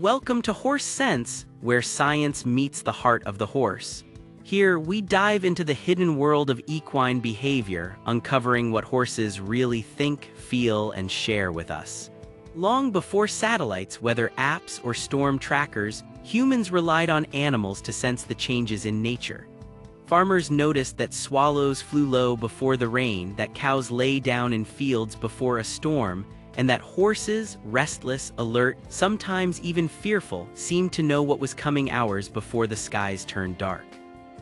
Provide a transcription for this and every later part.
Welcome to HorseSense, where science meets the heart of the horse. Here, we dive into the hidden world of equine behavior, uncovering what horses really think, feel, and share with us. Long before satellites, whether apps or storm trackers, humans relied on animals to sense the changes in nature. Farmers noticed that swallows flew low before the rain, that cows lay down in fields before a storm, and that horses, restless, alert, sometimes even fearful, seemed to know what was coming hours before the skies turned dark.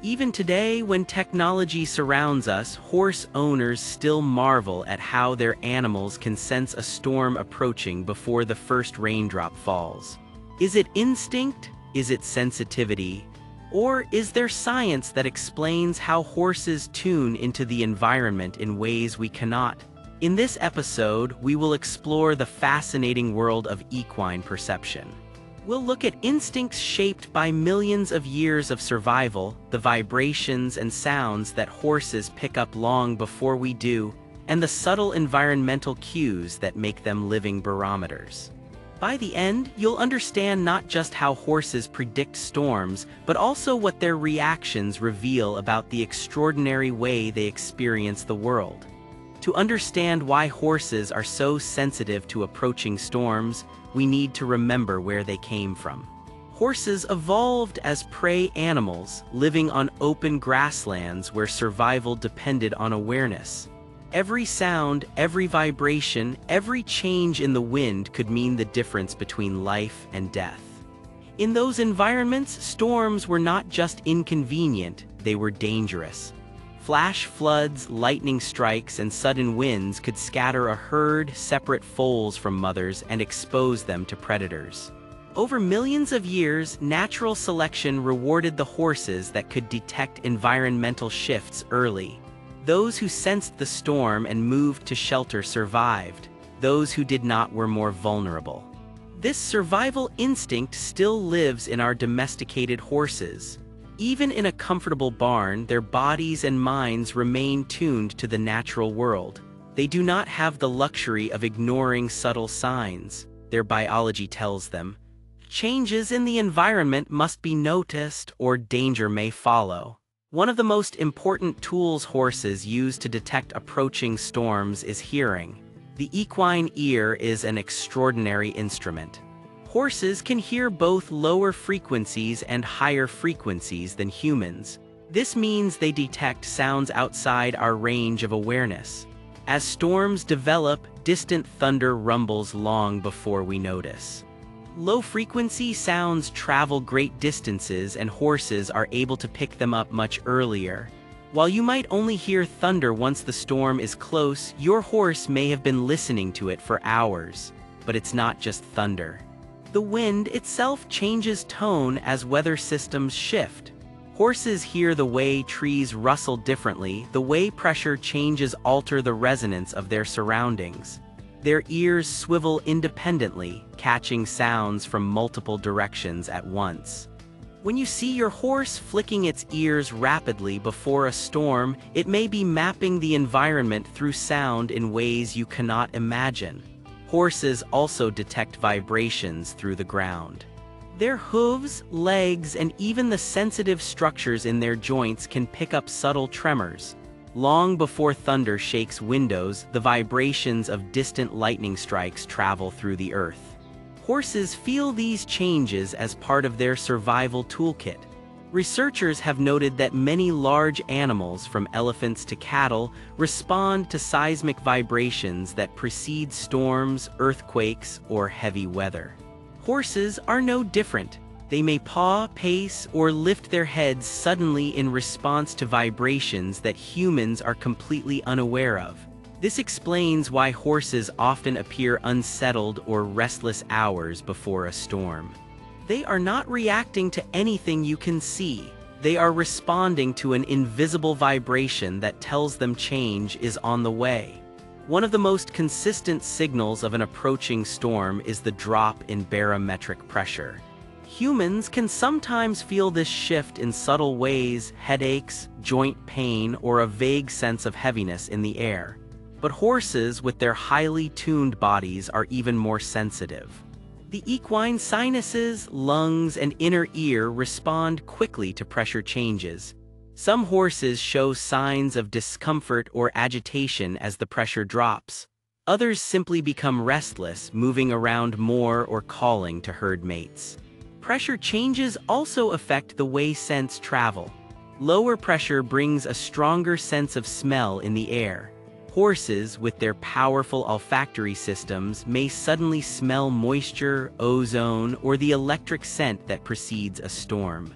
Even today, when technology surrounds us, horse owners still marvel at how their animals can sense a storm approaching before the first raindrop falls. Is it instinct? Is it sensitivity? Or is there science that explains how horses tune into the environment in ways we cannot? In this episode, we will explore the fascinating world of equine perception. We'll look at instincts shaped by millions of years of survival, the vibrations and sounds that horses pick up long before we do, and the subtle environmental cues that make them living barometers. By the end, you'll understand not just how horses predict storms, but also what their reactions reveal about the extraordinary way they experience the world. To understand why horses are so sensitive to approaching storms, we need to remember where they came from. Horses evolved as prey animals, living on open grasslands where survival depended on awareness. Every sound, every vibration, every change in the wind could mean the difference between life and death. In those environments, storms were not just inconvenient, they were dangerous. Flash floods, lightning strikes, and sudden winds could scatter a herd, separate foals from mothers, and expose them to predators. Over millions of years, natural selection rewarded the horses that could detect environmental shifts early. Those who sensed the storm and moved to shelter survived. Those who did not were more vulnerable. This survival instinct still lives in our domesticated horses. Even in a comfortable barn, their bodies and minds remain tuned to the natural world. They do not have the luxury of ignoring subtle signs, their biology tells them. Changes in the environment must be noticed or danger may follow. One of the most important tools horses use to detect approaching storms is hearing. The equine ear is an extraordinary instrument. Horses can hear both lower frequencies and higher frequencies than humans. This means they detect sounds outside our range of awareness. As storms develop, distant thunder rumbles long before we notice. Low-frequency sounds travel great distances and horses are able to pick them up much earlier. While you might only hear thunder once the storm is close, your horse may have been listening to it for hours. But it's not just thunder. The wind itself changes tone as weather systems shift. Horses hear the way trees rustle differently, the way pressure changes alter the resonance of their surroundings. Their ears swivel independently, catching sounds from multiple directions at once. When you see your horse flicking its ears rapidly before a storm, it may be mapping the environment through sound in ways you cannot imagine. Horses also detect vibrations through the ground. Their hooves, legs, and even the sensitive structures in their joints can pick up subtle tremors. Long before thunder shakes windows, the vibrations of distant lightning strikes travel through the earth. Horses feel these changes as part of their survival toolkit. Researchers have noted that many large animals, from elephants to cattle, respond to seismic vibrations that precede storms, earthquakes, or heavy weather. Horses are no different. They may paw, pace, or lift their heads suddenly in response to vibrations that humans are completely unaware of. This explains why horses often appear unsettled or restless hours before a storm. They are not reacting to anything you can see. They are responding to an invisible vibration that tells them change is on the way. One of the most consistent signals of an approaching storm is the drop in barometric pressure. Humans can sometimes feel this shift in subtle ways: headaches, joint pain, or a vague sense of heaviness in the air. But horses, with their highly tuned bodies, are even more sensitive. The equine sinuses, lungs, and inner ear respond quickly to pressure changes. Some horses show signs of discomfort or agitation as the pressure drops. Others simply become restless, moving around more or calling to herd mates. Pressure changes also affect the way scents travel. Lower pressure brings a stronger sense of smell in the air. Horses, with their powerful olfactory systems, may suddenly smell moisture, ozone, or the electric scent that precedes a storm.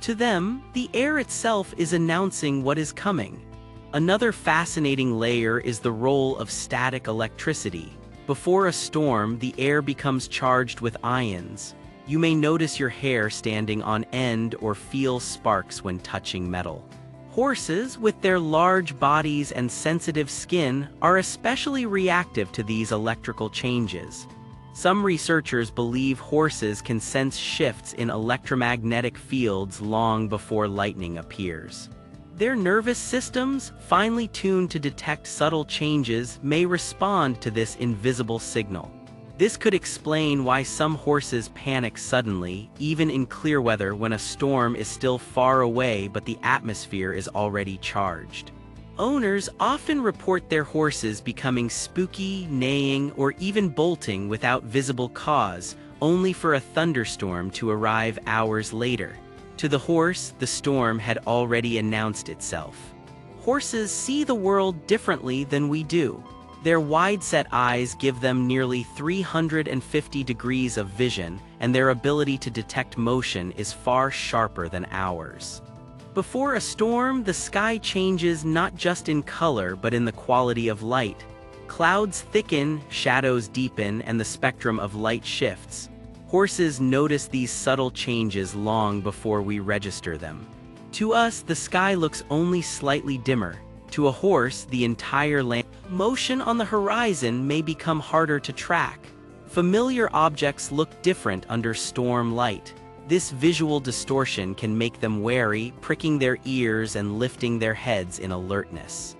To them, the air itself is announcing what is coming. Another fascinating layer is the role of static electricity. Before a storm, the air becomes charged with ions. You may notice your hair standing on end or feel sparks when touching metal. Horses, with their large bodies and sensitive skin, are especially reactive to these electrical changes. Some researchers believe horses can sense shifts in electromagnetic fields long before lightning appears. Their nervous systems, finely tuned to detect subtle changes, may respond to this invisible signal. This could explain why some horses panic suddenly, even in clear weather when a storm is still far away but the atmosphere is already charged. Owners often report their horses becoming spooky, neighing, or even bolting without visible cause, only for a thunderstorm to arrive hours later. To the horse, the storm had already announced itself. Horses see the world differently than we do. Their wide-set eyes give them nearly 350 degrees of vision, and their ability to detect motion is far sharper than ours. Before a storm, the sky changes not just in color but in the quality of light. Clouds thicken, shadows deepen, and the spectrum of light shifts. Horses notice these subtle changes long before we register them. To us, the sky looks only slightly dimmer. To a horse, the entire land. Motion on the horizon may become harder to track. Familiar objects look different under storm light. This visual distortion can make them wary, pricking their ears and lifting their heads in alertness.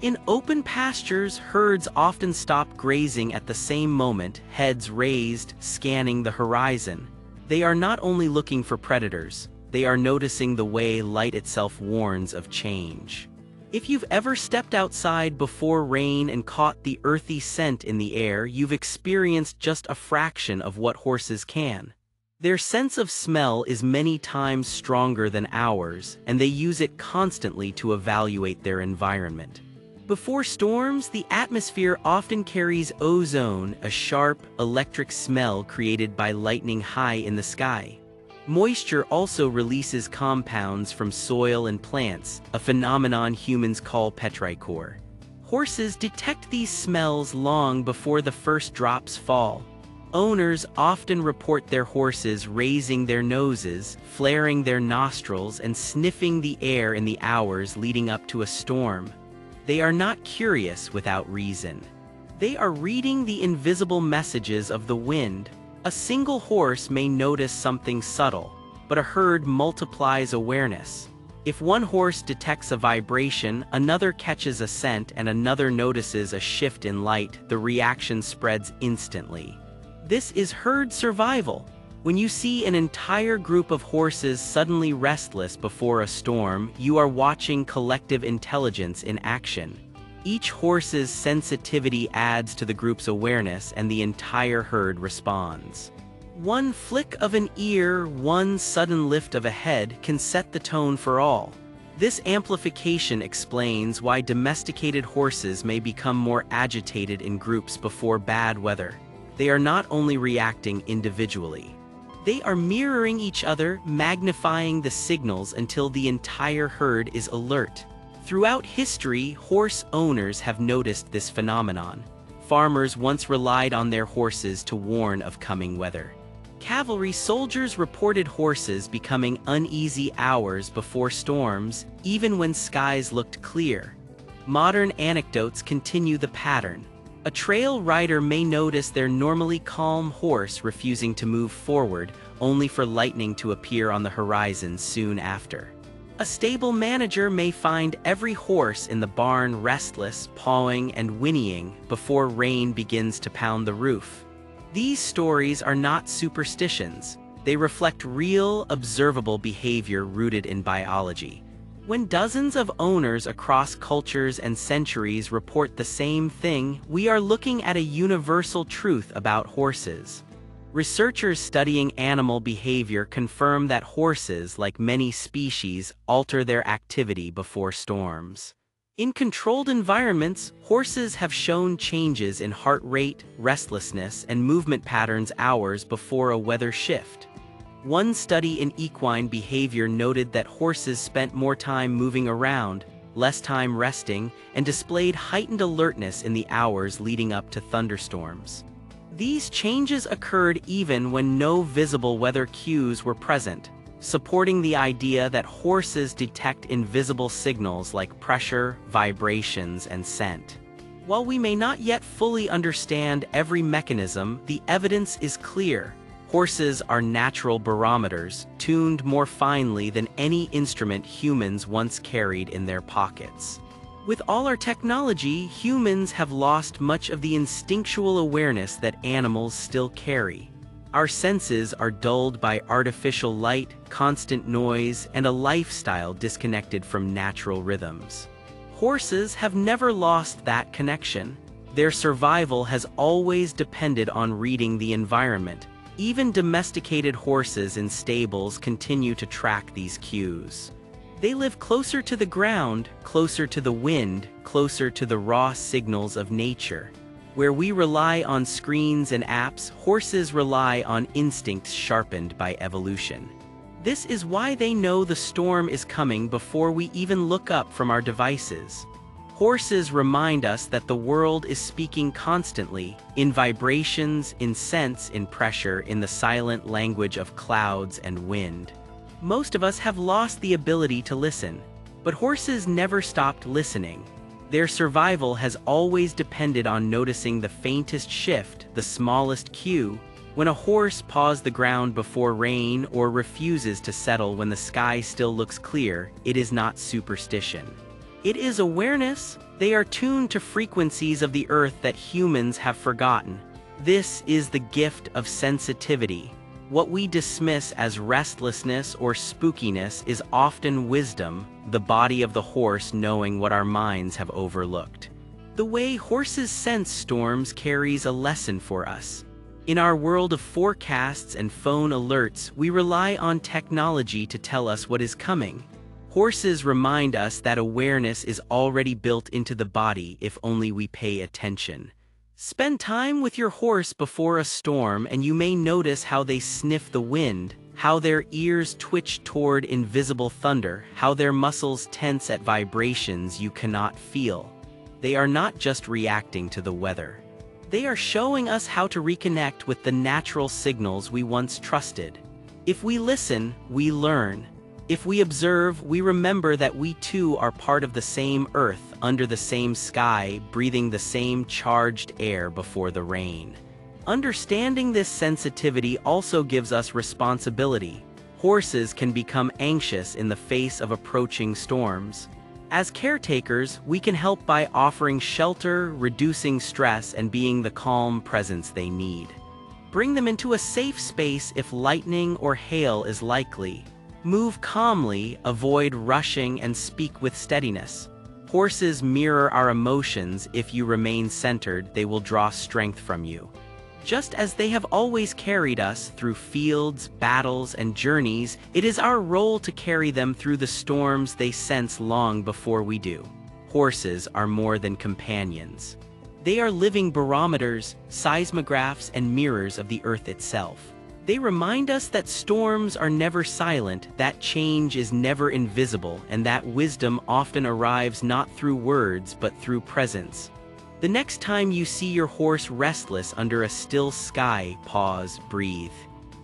In open pastures, herds often stop grazing at the same moment, heads raised, scanning the horizon. They are not only looking for predators, they are noticing the way light itself warns of change. If you've ever stepped outside before rain and caught the earthy scent in the air, you've experienced just a fraction of what horses can. Their sense of smell is many times stronger than ours, and they use it constantly to evaluate their environment. Before storms, the atmosphere often carries ozone, a sharp, electric smell created by lightning high in the sky. Moisture also releases compounds from soil and plants, a phenomenon humans call petrichor. Horses detect these smells long before the first drops fall. Owners often report their horses raising their noses, flaring their nostrils, and sniffing the air in the hours leading up to a storm. They are not curious without reason. They are reading the invisible messages of the wind. A single horse may notice something subtle, but a herd multiplies awareness. If one horse detects a vibration, another catches a scent, and another notices a shift in light, the reaction spreads instantly. This is herd survival. When you see an entire group of horses suddenly restless before a storm, you are watching collective intelligence in action. Each horse's sensitivity adds to the group's awareness, and the entire herd responds. One flick of an ear, one sudden lift of a head can set the tone for all. This amplification explains why domesticated horses may become more agitated in groups before bad weather. They are not only reacting individually. They are mirroring each other, magnifying the signals until the entire herd is alert. Throughout history, horse owners have noticed this phenomenon. Farmers once relied on their horses to warn of coming weather. Cavalry soldiers reported horses becoming uneasy hours before storms, even when skies looked clear. Modern anecdotes continue the pattern. A trail rider may notice their normally calm horse refusing to move forward, only for lightning to appear on the horizon soon after. A stable manager may find every horse in the barn restless, pawing and whinnying before rain begins to pound the roof. These stories are not superstitions. They reflect real, observable behavior rooted in biology. When dozens of owners across cultures and centuries report the same thing, we are looking at a universal truth about horses. Researchers studying animal behavior confirm that horses, like many species, alter their activity before storms. In controlled environments, horses have shown changes in heart rate, restlessness, and movement patterns hours before a weather shift. One study in equine behavior noted that horses spent more time moving around, less time resting, and displayed heightened alertness in the hours leading up to thunderstorms. These changes occurred even when no visible weather cues were present, supporting the idea that horses detect invisible signals like pressure, vibrations, and scent. While we may not yet fully understand every mechanism, the evidence is clear. Horses are natural barometers, tuned more finely than any instrument humans once carried in their pockets. With all our technology, humans have lost much of the instinctual awareness that animals still carry. Our senses are dulled by artificial light, constant noise, and a lifestyle disconnected from natural rhythms. Horses have never lost that connection. Their survival has always depended on reading the environment. Even domesticated horses in stables continue to track these cues. They live closer to the ground, closer to the wind, closer to the raw signals of nature. Where we rely on screens and apps, horses rely on instincts sharpened by evolution. This is why they know the storm is coming before we even look up from our devices. Horses remind us that the world is speaking constantly, in vibrations, in scents, in pressure, in the silent language of clouds and wind. Most of us have lost the ability to listen, but horses never stopped listening. Their survival has always depended on noticing the faintest shift, the smallest cue. When a horse paws the ground before rain or refuses to settle when the sky still looks clear, it is not superstition. It is awareness. They are tuned to frequencies of the earth that humans have forgotten. This is the gift of sensitivity. What we dismiss as restlessness or spookiness is often wisdom, the body of the horse knowing what our minds have overlooked. The way horses sense storms carries a lesson for us. In our world of forecasts and phone alerts, we rely on technology to tell us what is coming. Horses remind us that awareness is already built into the body if only we pay attention. Spend time with your horse before a storm and you may notice how they sniff the wind, how their ears twitch toward invisible thunder, how their muscles tense at vibrations you cannot feel. They are not just reacting to the weather. They are showing us how to reconnect with the natural signals we once trusted. If we listen, we learn. If we observe, we remember that we too are part of the same earth, under the same sky, breathing the same charged air before the rain. Understanding this sensitivity also gives us responsibility. Horses can become anxious in the face of approaching storms. As caretakers, we can help by offering shelter, reducing stress, and being the calm presence they need. Bring them into a safe space if lightning or hail is likely. Move calmly, avoid rushing, and speak with steadiness. Horses mirror our emotions. If you remain centered, they will draw strength from you. Just as they have always carried us through fields, battles, and journeys, it is our role to carry them through the storms they sense long before we do. Horses are more than companions. They are living barometers, seismographs, and mirrors of the earth itself. They remind us that storms are never silent, that change is never invisible, and that wisdom often arrives not through words but through presence. The next time you see your horse restless under a still sky, pause, breathe.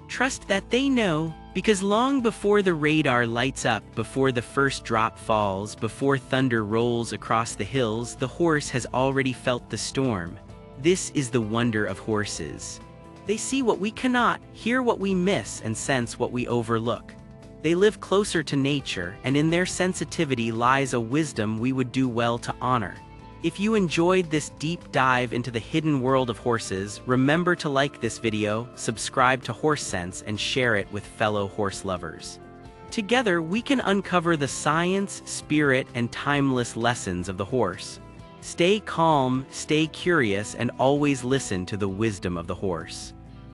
Trust that they know, because long before the radar lights up, before the first drop falls, before thunder rolls across the hills, the horse has already felt the storm. This is the wonder of horses. They see what we cannot, hear what we miss, and sense what we overlook. They live closer to nature, and in their sensitivity lies a wisdom we would do well to honor. If you enjoyed this deep dive into the hidden world of horses, remember to like this video, subscribe to HorseSense, and share it with fellow horse lovers. Together, we can uncover the science, spirit, and timeless lessons of the horse. Stay calm, stay curious, and always listen to the wisdom of the horse.